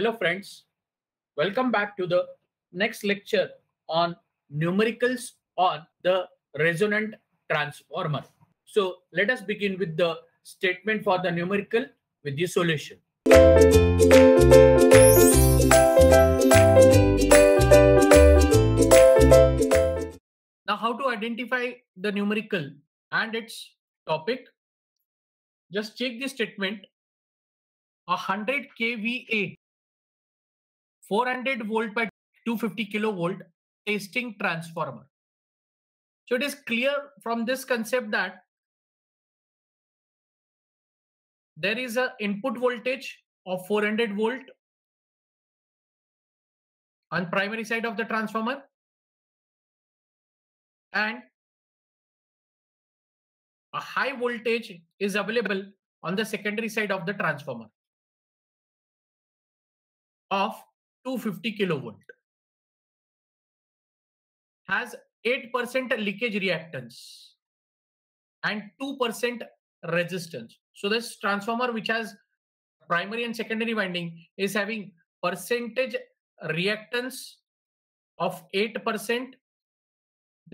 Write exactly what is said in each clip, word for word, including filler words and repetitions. Hello friends, welcome back to the next lecture on numericals on the resonant transformer. So let us begin with the statement for the numerical with the solution. Now how to identify the numerical and its topic? Just check the statement. one hundred K V A. four hundred volt by two hundred fifty kilovolt testing transformer. So it is clear from this concept that there is an input voltage of four hundred volt on primary side of the transformer and a high voltage is available on the secondary side of the transformer of two hundred fifty kilovolt, has eight percent leakage reactance and two percent resistance. So this transformer which has primary and secondary winding is having percentage reactance of eight percent.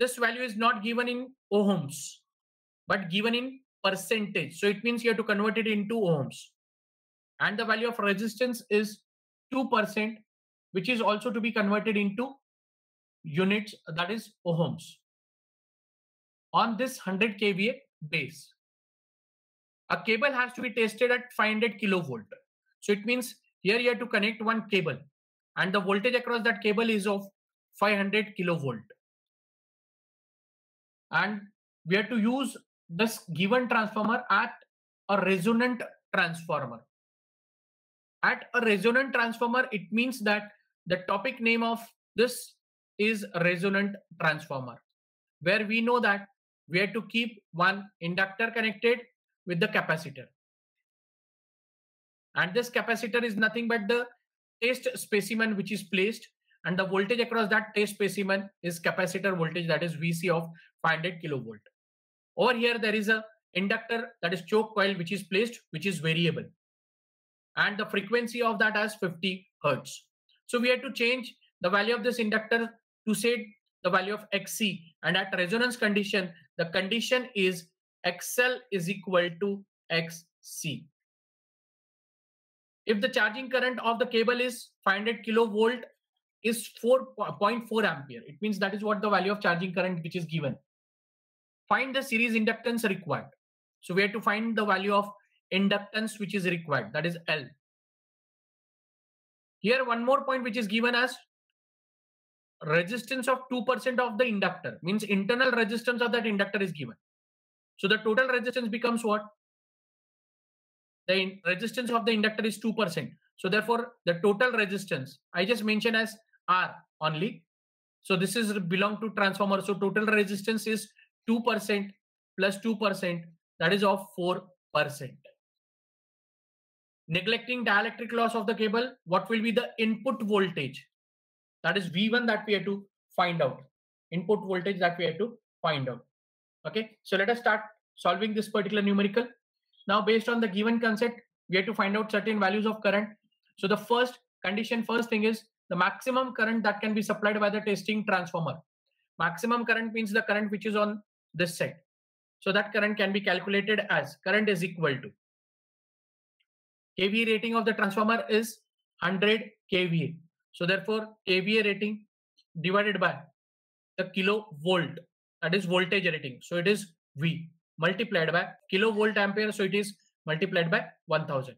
This value is not given in ohms but given in percentage. So it means you have to convert it into ohms. And the value of resistance is two percent. Which is also to be converted into units, that is ohms, on this one hundred K V A base. A cable has to be tested at five hundred kilovolt. So it means here you have to connect one cable and the voltage across that cable is of five hundred kilovolt. And we have to use this given transformer at a resonant transformer. At a resonant transformer, it means that the topic name of this is resonant transformer, where we know that we have to keep one inductor connected with the capacitor. And this capacitor is nothing but the test specimen which is placed, and the voltage across that test specimen is capacitor voltage, that is V C of five hundred kilovolt. Over here, there is a inductor, that is choke coil, which is placed, which is variable. And the frequency of that is fifty hertz. So we had to change the value of this inductor to say the value of Xc. And at resonance condition, the condition is Xl is equal to Xc. If the charging current of the cable is five hundred kilovolt is four point four ampere. It means that is what the value of charging current which is given. Find the series inductance required. So we have to find the value of inductance which is required, that is L. Here one more point which is given as resistance of two percent of the inductor, means internal resistance of that inductor is given. So the total resistance becomes what? The resistance of the inductor is two percent. So therefore the total resistance I just mentioned as R only. So this is belong to transformer. So total resistance is two percent plus two percent, that is of four percent. Neglecting dielectric loss of the cable, what will be the input voltage? That is V one that we have to find out. Input voltage that we have to find out. Okay, so let us start solving this particular numerical. Now, based on the given concept, we have to find out certain values of current. So the first condition, first thing is the maximum current that can be supplied by the testing transformer. Maximum current means the current which is on this side. So that current can be calculated as current is equal to K V A rating of the transformer is one hundred K V A. So therefore K V A rating divided by the kilovolt, that is voltage rating. So it is V multiplied by kilovolt ampere. So it is multiplied by one thousand.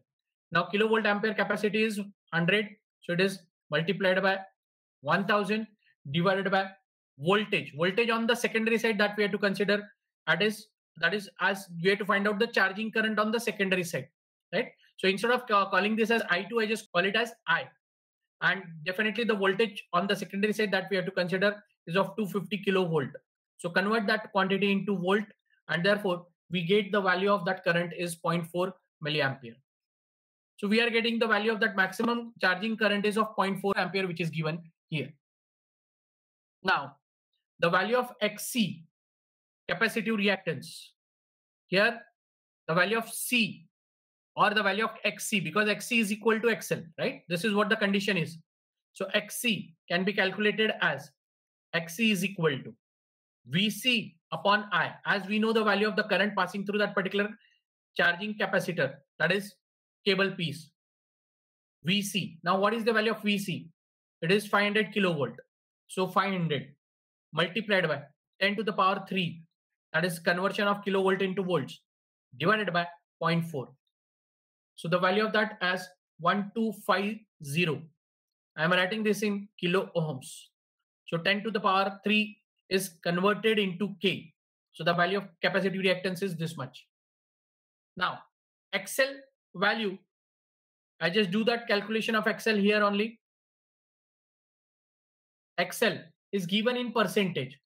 Now kilovolt ampere capacity is one hundred. So it is multiplied by one thousand divided by voltage. Voltage on the secondary side that we have to consider. That is, that is as we have to find out the charging current on the secondary side, right? So instead of calling this as I two, I just call it as I. And definitely the voltage on the secondary side that we have to consider is of two hundred fifty kilovolt. So convert that quantity into volt and therefore we get the value of that current is zero point four milliampere. So we are getting the value of that maximum charging current is of zero point four ampere, which is given here. Now, the value of Xc, capacitive reactance. Here, the value of C or the value of Xc, because Xc is equal to Xl, right? This is what the condition is. So Xc can be calculated as Xc is equal to Vc upon I, as we know the value of the current passing through that particular charging capacitor, that is cable piece, Vc. Now what is the value of Vc? It is five hundred kilovolt. So five hundred multiplied by ten to the power three, that is conversion of kilovolt into volts, divided by zero point four. So the value of that as one two five zero. I am writing this in kilo ohms. So ten to the power three is converted into K. So the value of capacitive reactance is this much. Now, X L value, I just do that calculation of X L here only. X L is given in percentage,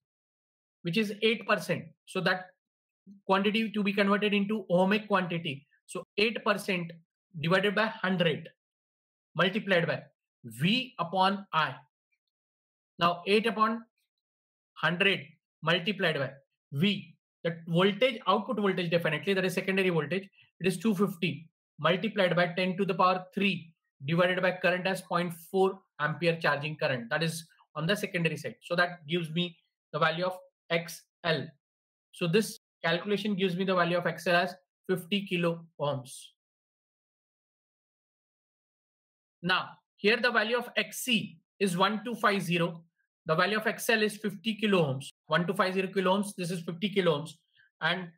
which is eight percent. So that quantity to be converted into ohmic quantity. So eight percent divided by one hundred multiplied by V upon I. Now eight upon one hundred multiplied by V, that voltage, output voltage definitely, that is secondary voltage, it is two hundred fifty multiplied by ten to the power three divided by current as zero point four ampere charging current, that is on the secondary side. So that gives me the value of X L. So this calculation gives me the value of X L as fifty kilo ohms. Now here the value of Xc is one two five zero. The value of X L is fifty kilo ohms. one two five zero kilo ohms. This is fifty kilo ohms. And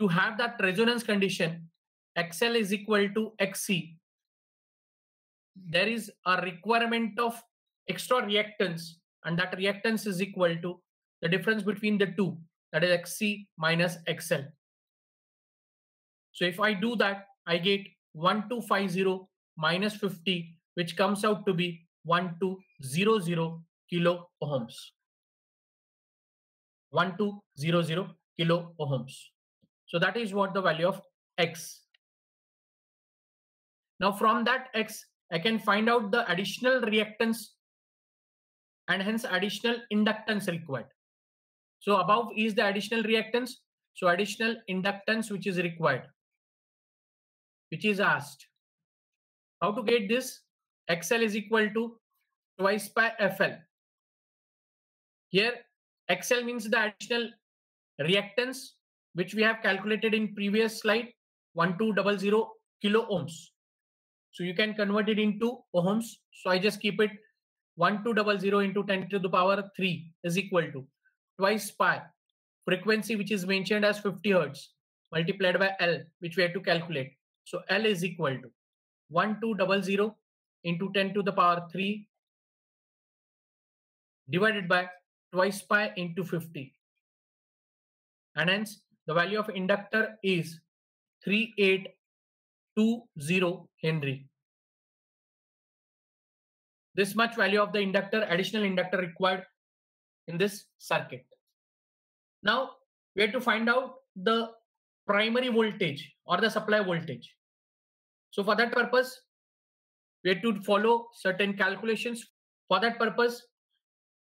to have that resonance condition, X L is equal to Xc. There is a requirement of extra reactance, and that reactance is equal to the difference between the two, that is Xc minus Xl. So if I do that, I get one two five zero minus fifty, which comes out to be one two zero zero kilo ohms. one two zero zero kilo ohms. So that is what the value of X. Now from that X, I can find out the additional reactance and hence additional inductance required. So above is the additional reactance. So additional inductance which is required, which is asked. How to get this? X L is equal to twice by F L. Here X L means the additional reactance which we have calculated in previous slide, one two double zero kilo ohms. So you can convert it into ohms. So I just keep it one two double zero into ten to the power three is equal to twice pi frequency, which is mentioned as fifty hertz, multiplied by L, which we have to calculate. So L is equal to one two double zero into ten to the power three divided by twice pi into fifty. And hence the value of inductor is thirty-eight twenty henry. This much value of the inductor, additional inductor required in this circuit. Now we have to find out the primary voltage or the supply voltage. So for that purpose, we have to follow certain calculations. For that purpose,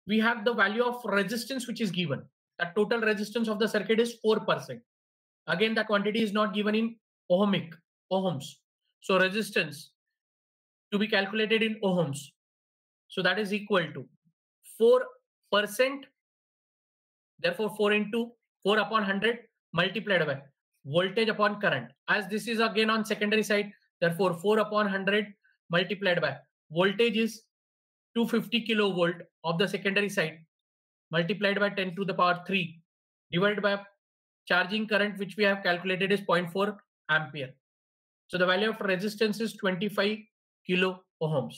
we have the value of resistance which is given. The total resistance of the circuit is four percent. Again, the quantity is not given in ohmic, ohms. So resistance to be calculated in ohms. So that is equal to four percent. Therefore, four into four upon one hundred multiplied by voltage upon current. As this is again on secondary side, therefore four upon one hundred multiplied by voltage is two hundred fifty kilovolt of the secondary side, multiplied by ten to the power three divided by charging current, which we have calculated is zero point four ampere. So the value of resistance is twenty-five kilo ohms.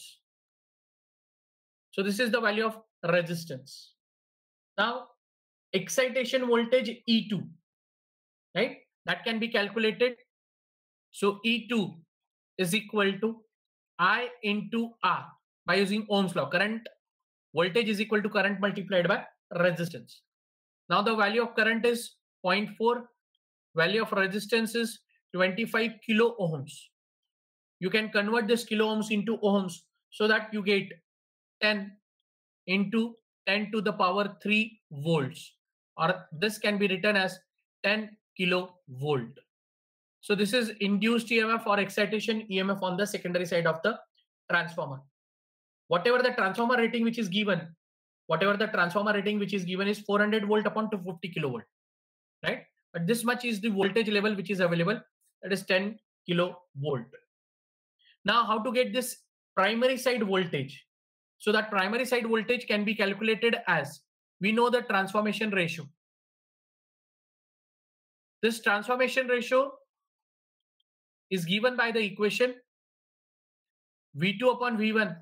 So this is the value of resistance. Now excitation voltage E two, right? That can be calculated. So E two is equal to I into R by using Ohm's law. Current, voltage is equal to current multiplied by resistance. Now the value of current is zero point four. Value of resistance is twenty-five kilo ohms. You can convert this kilo ohms into ohms, so that you get ten into ten to the power three volts, or this can be written as ten kilovolt. So this is induced E M F or excitation E M F on the secondary side of the transformer. Whatever the transformer rating which is given, whatever the transformer rating which is given is four hundred volt upon two hundred fifty kilovolt, right? But this much is the voltage level which is available. That is ten kilovolt. Now, how to get this primary side voltage? So that primary side voltage can be calculated as, we know the transformation ratio. This transformation ratio is given by the equation V two upon V one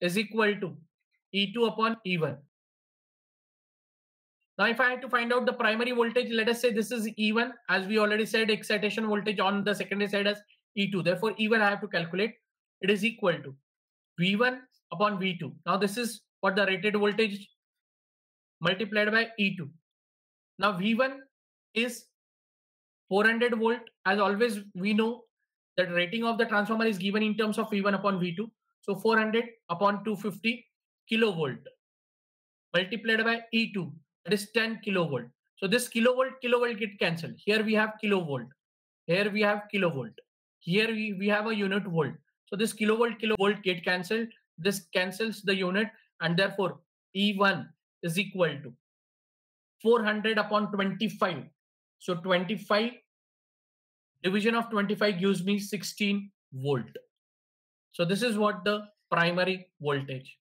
is equal to E two upon E one. Now, if I had to find out the primary voltage, let us say this is E one. As we already said, excitation voltage on the secondary side is E two. Therefore, E one I have to calculate. It is equal to V one upon V two. Now, this is what the rated voltage multiplied by E two. Now, V one is four hundred volt. As always, we know that rating of the transformer is given in terms of V one upon V two. So, four hundred upon two hundred fifty kilovolt multiplied by E two. That is ten kilovolt. So this kilovolt, kilovolt get cancelled. Here we have kilovolt. Here we have kilovolt. Here we, we have a unit volt. So this kilovolt, kilovolt get cancelled. This cancels the unit, and therefore E one is equal to four hundred upon twenty-five. So twenty-five, division of twenty-five gives me sixteen volt. So this is what the primary voltage.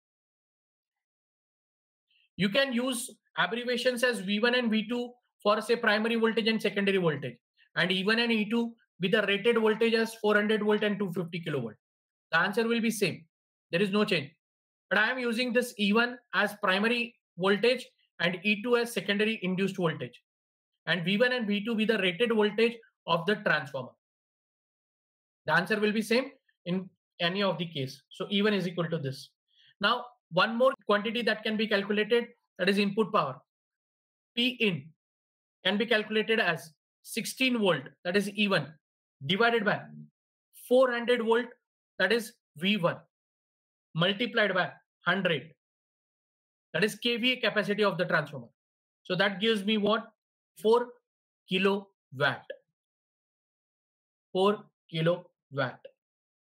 You can use abbreviations as V one and V two for, say, primary voltage and secondary voltage, and E one and E two with the rated voltage as four hundred volt and two hundred fifty kilovolt. The answer will be same. There is no change. But I am using this E one as primary voltage and E two as secondary induced voltage, and V one and V two with the rated voltage of the transformer. The answer will be same in any of the case. So E one is equal to this. Now, one more quantity that can be calculated, that is input power. P in can be calculated as sixteen volt, that is E one, divided by four hundred volt, that is V one, multiplied by one hundred, that is K V A capacity of the transformer. So that gives me what? four kilowatt. four kilowatt.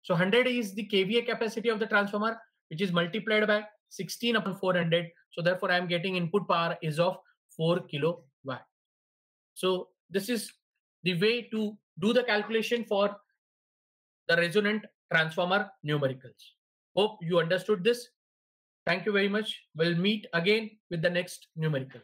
So one hundred is the K V A capacity of the transformer, which is multiplied by sixteen upon four hundred. So therefore, I am getting input power is of four kilowatt. So this is the way to do the calculation for the resonant transformer numericals. Hope you understood this. Thank you very much. We'll meet again with the next numerical.